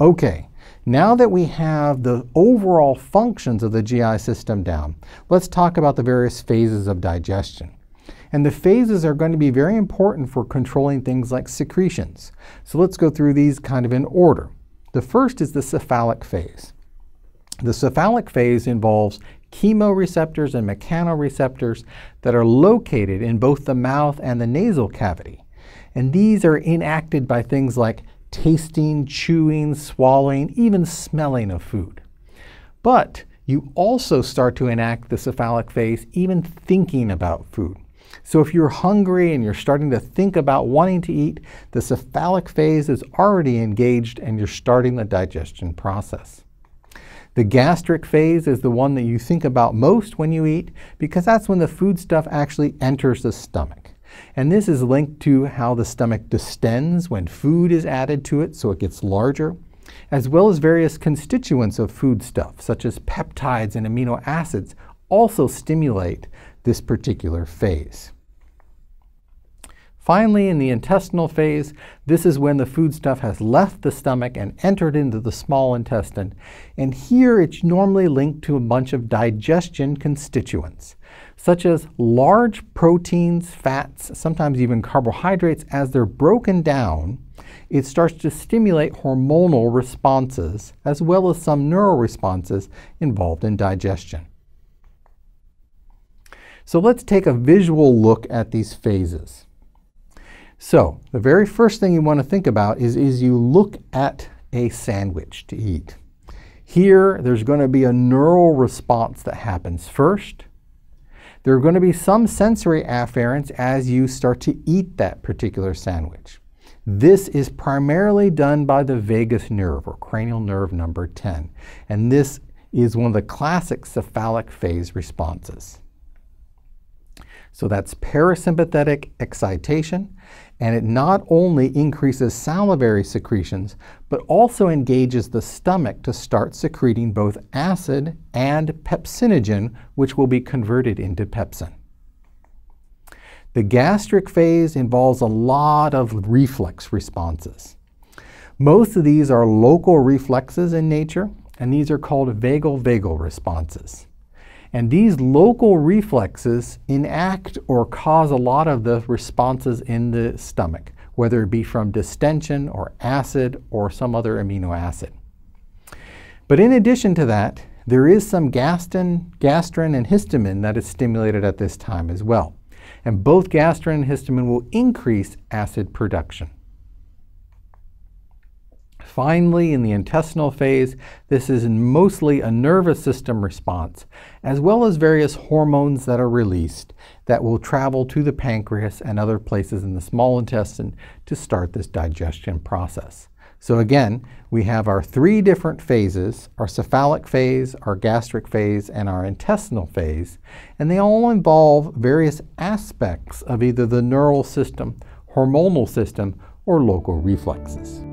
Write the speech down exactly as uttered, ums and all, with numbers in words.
Okay, now that we have the overall functions of the G I system down, let's talk about the various phases of digestion. And the phases are going to be very important for controlling things like secretions. So let's go through these kind of in order. The first is the cephalic phase. The cephalic phase involves chemoreceptors and mechanoreceptors that are located in both the mouth and the nasal cavity. And these are enacted by things like tasting, chewing, swallowing, even smelling of food. But you also start to enact the cephalic phase even thinking about food. So if you're hungry and you're starting to think about wanting to eat, the cephalic phase is already engaged and you're starting the digestion process. The gastric phase is the one that you think about most when you eat, because that's when the foodstuff actually enters the stomach. And this is linked to how the stomach distends when food is added to it, so it gets larger, as well as various constituents of foodstuff, such as peptides and amino acids, also stimulate this particular phase. Finally, in the intestinal phase, this is when the foodstuff has left the stomach and entered into the small intestine. And here it's normally linked to a bunch of digestion constituents, such as large proteins, fats, sometimes even carbohydrates. As they're broken down, it starts to stimulate hormonal responses, as well as some neural responses involved in digestion. So let's take a visual look at these phases. So the very first thing you want to think about is, is you look at a sandwich to eat. Here, there's going to be a neural response that happens first. There are going to be some sensory afferents as you start to eat that particular sandwich. This is primarily done by the vagus nerve, or cranial nerve number ten. And this is one of the classic cephalic phase responses. So that's parasympathetic excitation, and it not only increases salivary secretions, but also engages the stomach to start secreting both acid and pepsinogen, which will be converted into pepsin. The gastric phase involves a lot of reflex responses. Most of these are local reflexes in nature, and these are called vagal-vagal responses. And these local reflexes enact or cause a lot of the responses in the stomach, whether it be from distension or acid or some other amino acid. But in addition to that, there is some gastrin, gastrin and histamine that is stimulated at this time as well. And both gastrin and histamine will increase acid production. Finally, in the intestinal phase, this is mostly a nervous system response, as well as various hormones that are released that will travel to the pancreas and other places in the small intestine to start this digestion process. So again, we have our three different phases, our cephalic phase, our gastric phase, and our intestinal phase, and they all involve various aspects of either the neural system, hormonal system, or local reflexes.